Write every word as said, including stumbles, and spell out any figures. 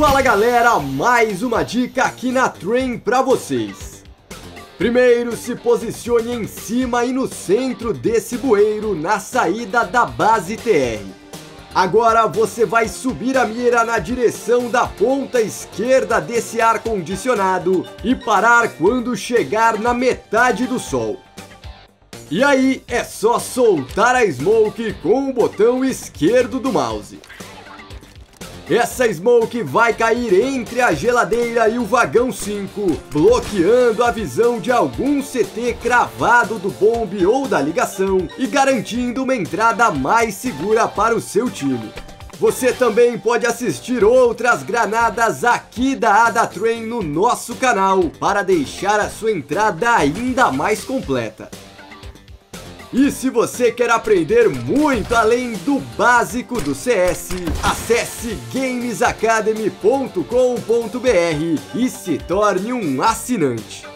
Fala galera, mais uma dica aqui na Train para vocês. Primeiro, se posicione em cima e no centro desse bueiro na saída da base T R. Agora você vai subir a mira na direção da ponta esquerda desse ar-condicionado e parar quando chegar na metade do sol. E aí é só soltar a Smoke com o botão esquerdo do mouse. Essa Smoke vai cair entre a geladeira e o vagão cinco, bloqueando a visão de algum C T cravado do bombe ou da ligação e garantindo uma entrada mais segura para o seu time. Você também pode assistir outras granadas aqui da Ada Train no nosso canal, para deixar a sua entrada ainda mais completa. E se você quer aprender muito além do básico do C S, acesse games academy ponto com ponto br e se torne um assinante.